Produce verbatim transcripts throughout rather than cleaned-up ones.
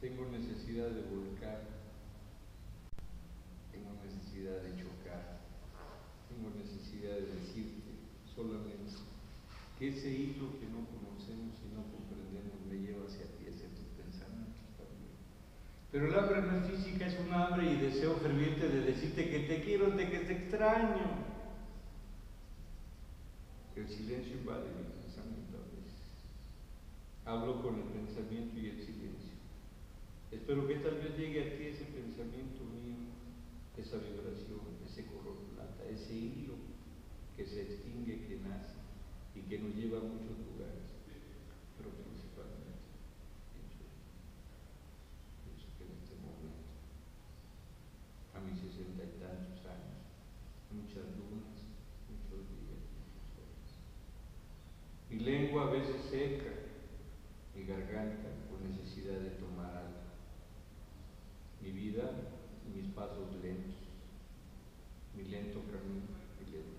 Tengo necesidad de volcar, tengo necesidad de chocar, tengo necesidad de decirte solamente que ese hilo que no conocemos y no comprendemos me lleva hacia ti, hacia tus pensamientos también. Pero el hambre no es física, es un hambre y deseo ferviente de decirte que te quiero, de que te extraño. El silencio invade mi pensamiento a veces. Hablo con el pensamiento y el silencio. Espero que tal vez llegue a ti ese pensamiento mío, esa vibración, ese color plata, ese hilo que se extingue, que nace y que nos lleva a muchos lugares, pero principalmente pienso, pienso que en este momento, a mis sesenta y tantos años, muchas lunas, muchos días, muchas horas, mi lengua a veces seca, mi garganta con necesidad de tomar algo, mi vida, mis pasos lentos, mi lento camino, mi lento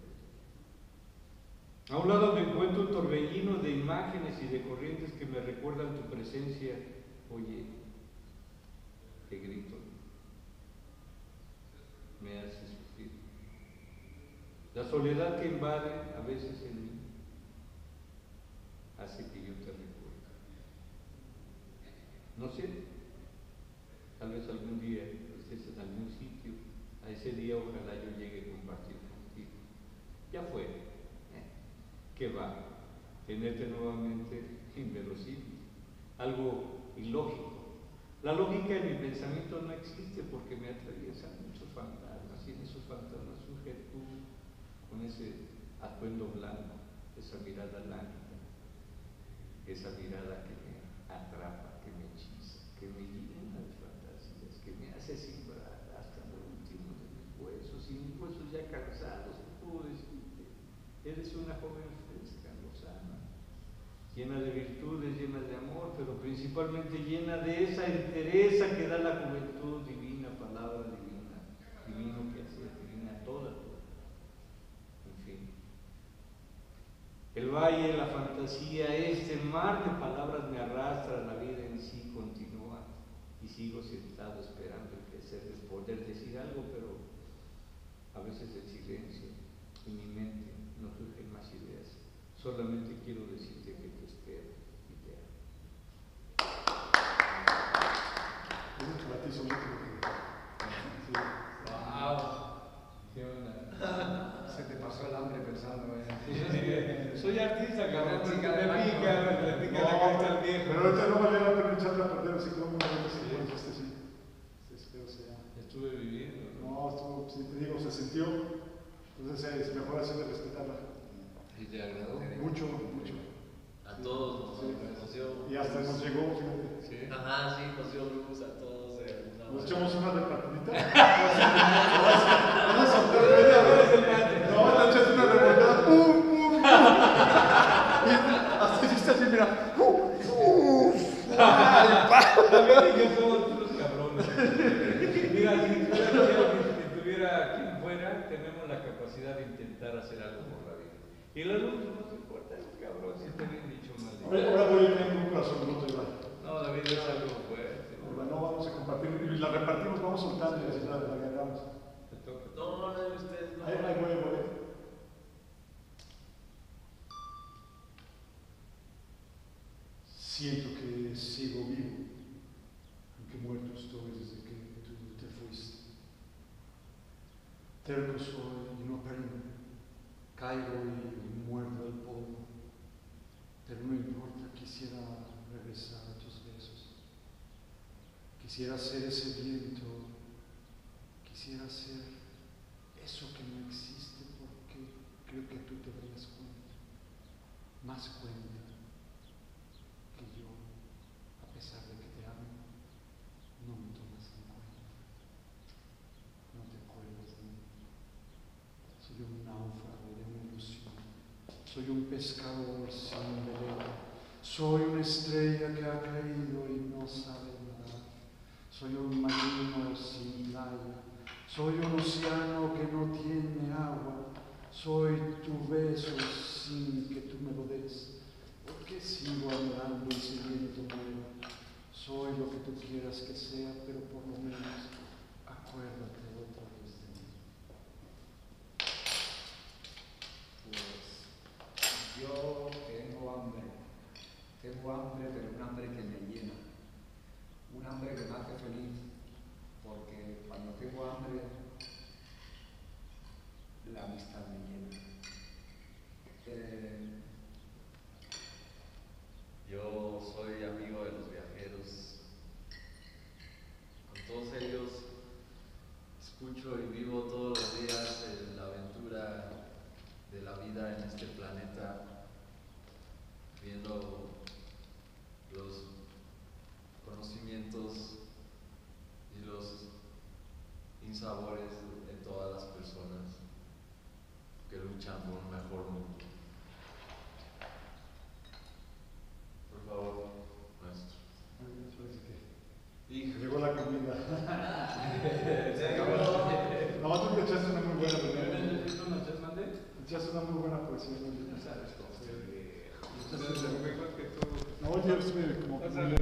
camino. A un lado me encuentro un torbellino de imágenes y de corrientes que me recuerdan tu presencia. Oye, te grito, me hace sufrir. La soledad que invade a veces en mí hace que yo te recuerde. No sé, tal vez algún día estés en algún sitio, a ese día ojalá yo llegue a compartir contigo. Ya fue, ¿eh? ¿Qué va? Tenerte nuevamente inverosímil, algo ilógico. La lógica en mi pensamiento no existe porque me atraviesan muchos fantasmas, y en esos fantasmas surge tú con ese atuendo blanco, esa mirada lánguida, esa mirada que me atrapa, que me hechiza, que me llena de fantasías, que me hace simbrar hasta lo último de mis huesos, y mis huesos ya cansados, puedo decirte, eres una joven fresca, lozana, llena de virtudes, llena de amor, pero principalmente llena de esa entereza que da la juventud divina, palabra divina, divino que hace divina toda tu vida. En fin, el valle, la fantasía, este mar de palabras me arrastra, la vida en sí continúa y sigo sentado esperando el crecer, de poder decir algo, pero a veces el silencio y mi mente no surgen más ideas. Solamente quiero decirte que te espero y te amo. Wow. Se te pasó el hambre pensando en ¿eh? Soy artista, cabrón, me pica, me pica la cabeza al viejo. Pero ahorita no vale la pena echarla a perder así como una vez que se este sí. Este, o sea, estuve viviendo. No, estuvo, si te digo, se sintió. Entonces es mejor hacerle respetarla. ¿Y te agradó? Mucho, mucho. A todos nos emocionó. Y hasta nos llegó. Sí. Ajá, sí, nos dio luz a todos. Nos echamos una repartidita. Vamos a soltar media vez. No, le echas una revolcada. ¡Pum, pum, pum! Hasta hiciste así, mira. ¡Uff! También yo somos unos cabrones. Mira, si tuviera quien fuera, tenemos la capacidad de intentar hacer algo por la vida. Y la luz no te importa, cabrón, si te habían dicho mal. Ahora voy a ir en un corazón, no te va. No, David, es algo fuerte. No, vamos a compartir. La repartimos, vamos soltando y así la agarramos. No, no, no, ustedes no. Ahí voy, ahí voy. Siento que sigo vivo, aunque muerto estoy desde que tú te fuiste. Terco soy y no perino, caigo y muerdo el polvo, pero no importa, quisiera regresar a tus besos. Quisiera ser ese viento, quisiera ser eso que no existe porque creo que tú te darías cuenta, más cuenta. Que yo, a pesar de que te amo, no me tomas en cuenta, no te acuerdas de mí. Soy un náufrago de una ilusión, soy un pescador sin velero, soy una estrella que ha caído y no sabe nadar, soy un marino sin playa, soy un océano que no tiene agua, soy tu beso sin que tú me lo des. ¿Por qué sigo adorando y siguiendo? soy lo que tú quieras que sea, pero por lo menos acuérdate otra vez de mí. Pues yo tengo hambre, tengo hambre, pero un hambre que me llena, un hambre que me hace feliz, porque cuando tengo hambre, la amistad me llena. Eh, Yo soy amigo de los viajeros. Con todos ellos escucho y vivo todos los días la aventura de la vida en este planeta, viendo los conocimientos y los insabores de todas las personas que luchan por un mejor mundo. Por favor, maestro. Hijo, llegó la comida. Se acabó. No, tú me echaste una muy buena poesía. Echaste una muy buena poesía. No sabes, no. No, yo me como...